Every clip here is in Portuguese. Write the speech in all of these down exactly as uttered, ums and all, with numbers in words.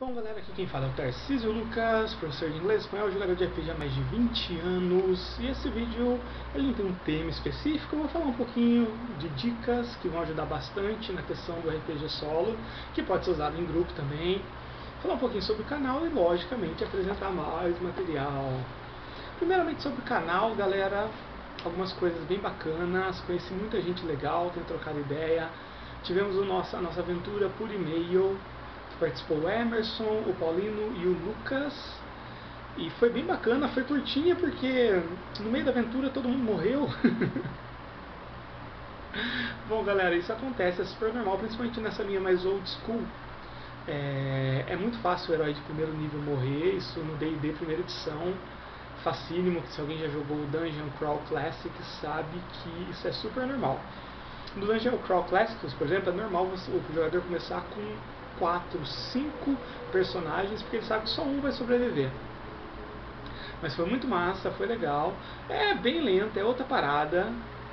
Bom galera, aqui quem fala é o Tarcísio Lucas, professor de inglês e espanhol, jogador de R P G há mais de vinte anos. E esse vídeo, ele tem um tema específico, eu vou falar um pouquinho de dicas que vão ajudar bastante na questão do R P G solo, que pode ser usado em grupo também. Falar um pouquinho sobre o canal e, logicamente, apresentar mais material. Primeiramente sobre o canal, galera, algumas coisas bem bacanas, conheci muita gente legal, tenho trocado ideia. Tivemos o nosso, a nossa aventura por e-mail. Participou o Emerson, o Paulino e o Lucas. E foi bem bacana, foi curtinha porque no meio da aventura todo mundo morreu. Bom galera, isso acontece, é super normal, principalmente nessa linha mais old school. É, é muito fácil o herói de primeiro nível morrer, isso no D e D primeira edição. Facílimo, que se alguém já jogou o Dungeon Crawl Classic sabe que isso é super normal. No Dungeon Crawl Classic, por exemplo, é normal você, o jogador começar com quatro, cinco personagens, porque ele sabe que só um vai sobreviver. Mas foi muito massa, foi legal. É bem lento, é outra parada,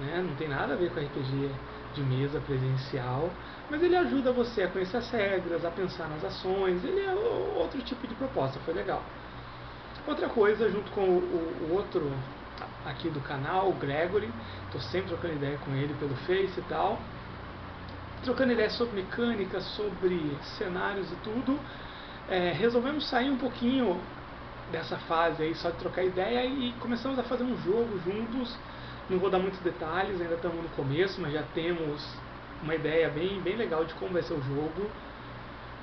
né? Não tem nada a ver com R P G de mesa presencial, mas ele ajuda você a conhecer as regras, a pensar nas ações, ele é outro tipo de proposta, foi legal. Outra coisa, junto com o, o outro aqui do canal, o Gregory, estou sempre trocando ideia com ele pelo Face e tal, trocando ideias sobre mecânica, sobre cenários e tudo, é, resolvemos sair um pouquinho dessa fase aí só de trocar ideia e começamos a fazer um jogo juntos. Não vou dar muitos detalhes, ainda estamos no começo, mas já temos uma ideia bem, bem legal de como vai ser o jogo.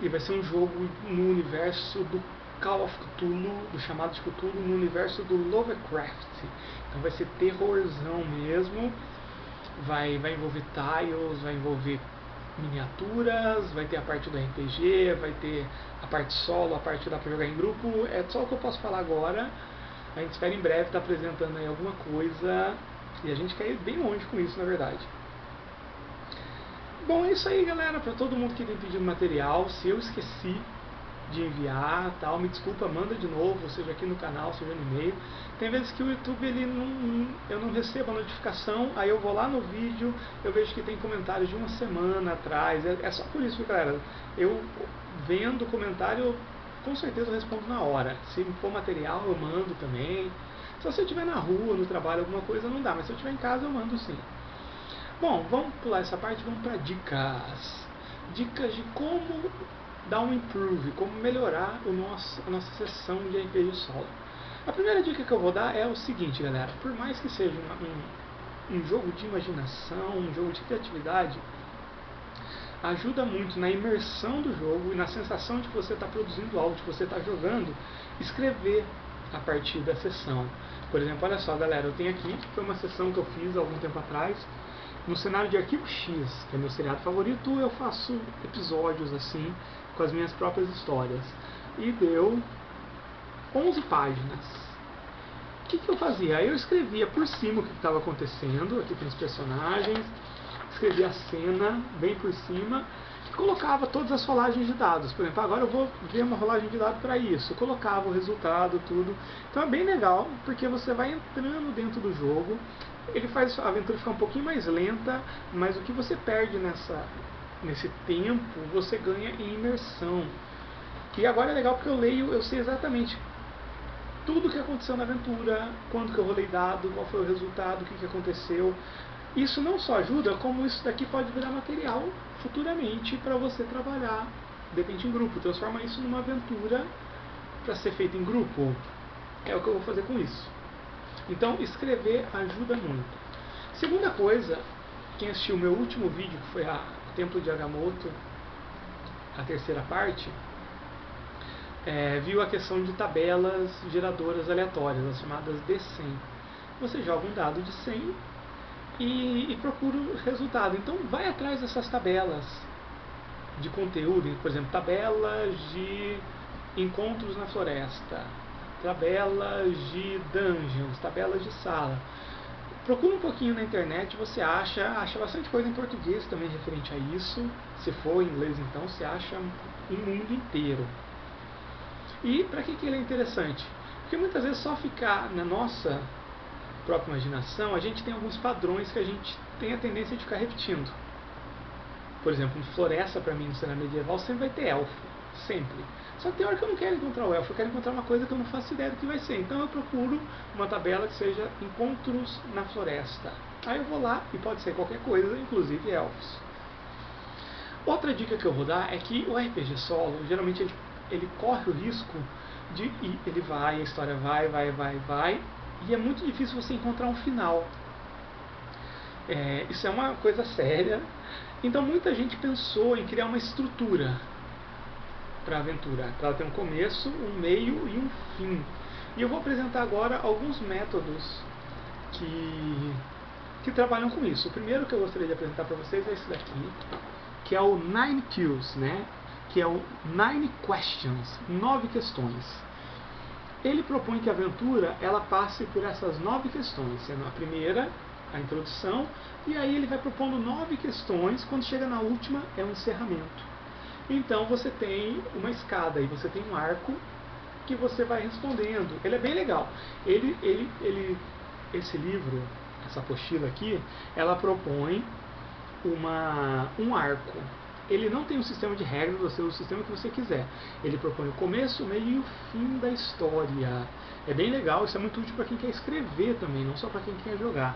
E vai ser um jogo no universo do Call of Cthulhu, do chamado de Cthulhu, no universo do Lovecraft. Então vai ser terrorzão mesmo, vai, vai envolver tiles, vai envolver miniaturas, vai ter a parte do R P G, vai ter a parte solo, a parte da pra jogar em grupo. É só o que eu posso falar agora. A gente espera em breve estar tá apresentando aí alguma coisa e a gente quer ir bem longe com isso, na verdade. Bom, é isso aí galera, pra todo mundo que tem pedido material, se eu esqueci de enviar, tal, me desculpa, manda de novo, seja aqui no canal, seja no e-mail. Tem vezes que o YouTube, ele não, eu não recebo a notificação, aí eu vou lá no vídeo, eu vejo que tem comentários de uma semana atrás, é, é só por isso, galera, eu vendo o comentário, eu, com certeza eu respondo na hora, se for material eu mando também, só se eu estiver na rua, no trabalho, alguma coisa não dá, mas se eu estiver em casa eu mando sim. Bom, vamos pular essa parte, vamos para dicas, dicas de como dar um improve, como melhorar o nosso, a nossa sessão de R P G solo. A primeira dica que eu vou dar é o seguinte, galera. Por mais que seja um, um, um jogo de imaginação, um jogo de criatividade, ajuda muito na imersão do jogo e na sensação de que você está produzindo algo, de que você está jogando, escrever a partir da sessão. Por exemplo, olha só, galera, eu tenho aqui, foi uma sessão que eu fiz há algum tempo atrás, no cenário de Arquivo X, que é meu seriado favorito, eu faço episódios assim, com as minhas próprias histórias. E deu onze páginas. O que, que eu fazia? Eu escrevia por cima o que estava acontecendo, aqui tem os personagens, escrevia a cena bem por cima, e colocava todas as rolagens de dados. Por exemplo, agora eu vou ver uma rolagem de dado para isso. Eu colocava o resultado, tudo. Então é bem legal, porque você vai entrando dentro do jogo, ele faz a aventura ficar um pouquinho mais lenta, mas o que você perde nessa, nesse tempo, você ganha em imersão. E agora é legal porque eu leio, eu sei exatamente tudo o que aconteceu na aventura, quando que eu rolei dado, qual foi o resultado, o que, que aconteceu. Isso não só ajuda, como isso daqui pode virar material futuramente para você trabalhar, de repente em grupo, transforma isso numa aventura para ser feita em grupo. É o que eu vou fazer com isso. Então, escrever ajuda muito. Segunda coisa, quem assistiu o meu último vídeo, que foi a Templo de Agamotto, a terceira parte, é, viu a questão de tabelas geradoras aleatórias, as chamadas D cem. Você joga um dado de cem e, e procura o resultado. Então, vai atrás dessas tabelas de conteúdo, por exemplo, tabelas de encontros na floresta, tabelas de dungeons, tabelas de sala. Procura um pouquinho na internet, você acha, acha bastante coisa em português também referente a isso. Se for em inglês então, você acha um mundo inteiro. E para que, que ele é interessante? Porque muitas vezes só ficar na nossa própria imaginação, a gente tem alguns padrões que a gente tem a tendência de ficar repetindo. Por exemplo, floresta, para mim, no cenário medieval, sempre vai ter elfo. sempre. Só que tem hora que eu não quero encontrar o elfo, eu quero encontrar uma coisa que eu não faço ideia do que vai ser. Então eu procuro uma tabela que seja encontros na floresta. Aí eu vou lá e pode ser qualquer coisa, inclusive elfos. Outra dica que eu vou dar é que o R P G solo, geralmente ele, ele corre o risco de ir, ele vai, a história vai, vai, vai, vai, e é muito difícil você encontrar um final. É, isso é uma coisa séria. Então muita gente pensou em criar uma estrutura para a aventura, para ela ter um começo, um meio e um fim. E eu vou apresentar agora alguns métodos que, que trabalham com isso. O primeiro que eu gostaria de apresentar para vocês é esse daqui, que é o nine Qs, né? Que é o nine Questions, nove questões. Ele propõe que a aventura ela passe por essas nove questões, sendo a primeira a introdução, e aí ele vai propondo nove questões, quando chega na última é um encerramento. Então você tem uma escada e você tem um arco que você vai respondendo. Ele é bem legal. Ele, ele, ele, esse livro, essa apostila aqui, ela propõe uma, um arco. Ele não tem um sistema de regras, você usa o sistema que você quiser. Ele propõe o começo, o meio e o fim da história. É bem legal, isso é muito útil para quem quer escrever também, não só para quem quer jogar.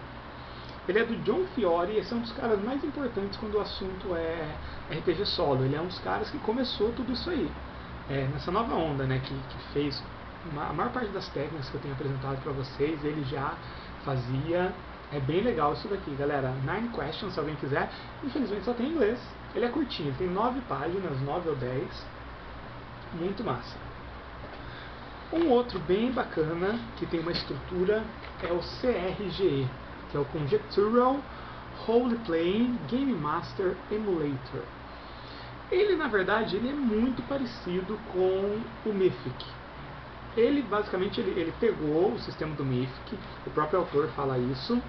Ele é do John Fiori, esse é um dos caras mais importantes quando o assunto é R P G solo. Ele é um dos caras que começou tudo isso aí, é, nessa nova onda, né, que, que fez uma, a maior parte das técnicas que eu tenho apresentado para vocês, ele já fazia. É bem legal isso daqui, galera. Nine Questions, se alguém quiser. Infelizmente só tem em inglês. Ele é curtinho, tem nove páginas, nove ou dez. Muito massa. Um outro bem bacana, que tem uma estrutura, é o C R G E, que é o Conjectural Roleplay Game Master Emulator. Ele, na verdade, ele é muito parecido com o Mythic. Ele, basicamente, ele, ele pegou o sistema do Mythic, o próprio autor fala isso,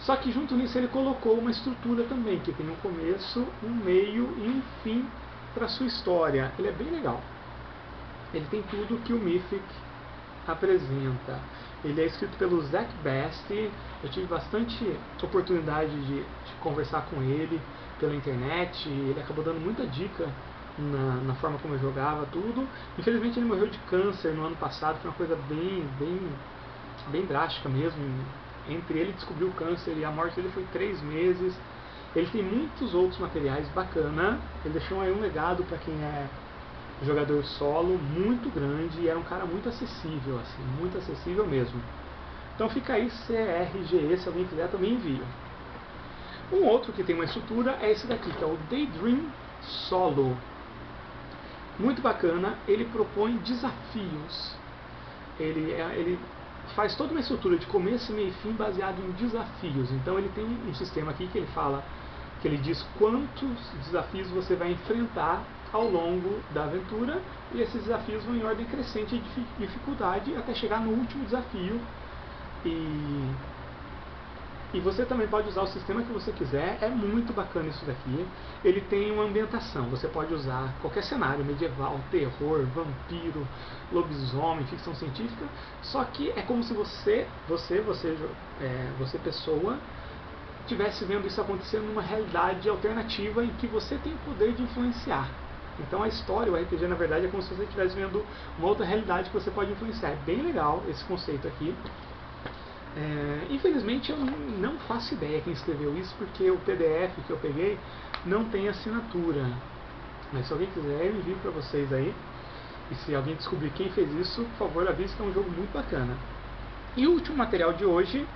só que junto nisso ele colocou uma estrutura também, que tem um começo, um meio e um fim para sua história. Ele é bem legal. Ele tem tudo que o Mythic apresenta. Ele é escrito pelo Zack Best. Eu tive bastante oportunidade de, de conversar com ele pela internet. Ele acabou dando muita dica na, na forma como eu jogava, tudo. Infelizmente ele morreu de câncer no ano passado. Foi uma coisa bem, bem, bem drástica mesmo. Entre ele descobrir o câncer e a morte dele foi três meses. Ele tem muitos outros materiais bacana. Ele deixou aí um legado para quem é jogador solo muito grande, e era um cara muito acessível, assim, muito acessível mesmo. Então fica aí, C R G E, se alguém quiser também envia. Um outro que tem uma estrutura é esse daqui, que é o Daydream Solo. Muito bacana, ele propõe desafios. Ele, ele faz toda uma estrutura de começo, meio e fim baseado em desafios. Então ele tem um sistema aqui que ele fala, que ele diz quantos desafios você vai enfrentar ao longo da aventura, e esses desafios vão em ordem crescente de dificuldade até chegar no último desafio. E, e você também pode usar o sistema que você quiser, é muito bacana isso daqui. Ele tem uma ambientação, você pode usar qualquer cenário, medieval, terror, vampiro, lobisomem, ficção científica, só que é como se você, você, você, é, você pessoa, estivesse vendo isso acontecendo numa realidade alternativa em que você tem o poder de influenciar. Então a história, o R P G, na verdade, é como se você estivesse vendo uma outra realidade que você pode influenciar. É bem legal esse conceito aqui. É, infelizmente eu não faço ideia quem escreveu isso, porque o P D F que eu peguei não tem assinatura. Mas se alguém quiser, eu envio para vocês aí. E se alguém descobrir quem fez isso, por favor, avise que é um jogo muito bacana. E o último material de hoje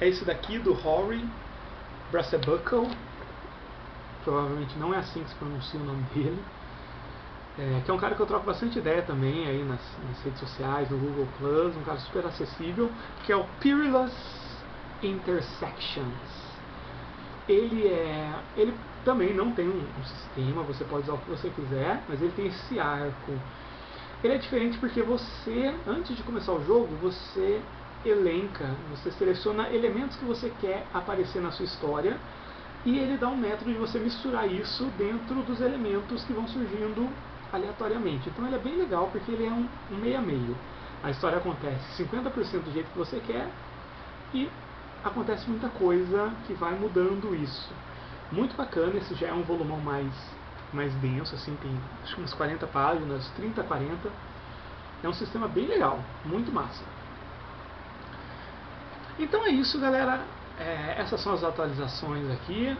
é esse daqui, do Rory Brasebuckle. Provavelmente não é assim que se pronuncia o nome dele. É, que é um cara que eu troco bastante ideia também aí nas, nas redes sociais, no Google Plus, um cara super acessível, que é o Perilous Intersections. Ele é, ele também não tem um, um sistema, você pode usar o que você quiser, mas ele tem esse arco. Ele é diferente porque você, antes de começar o jogo, você elenca, você seleciona elementos que você quer aparecer na sua história. E ele dá um método de você misturar isso dentro dos elementos que vão surgindo aleatoriamente. Então ele é bem legal porque ele é um meio a meio. A história acontece cinquenta por cento do jeito que você quer e acontece muita coisa que vai mudando isso. Muito bacana, esse já é um volumão mais, mais denso, assim, tem acho que umas quarenta páginas, trinta, quarenta. É um sistema bem legal, muito massa. Então é isso, galera. É, essas são as atualizações aqui.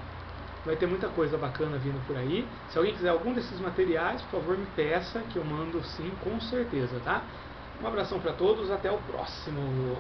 Vai ter muita coisa bacana vindo por aí. Se alguém quiser algum desses materiais, por favor, me peça, que eu mando sim, com certeza, tá? Um abração para todos, até o próximo!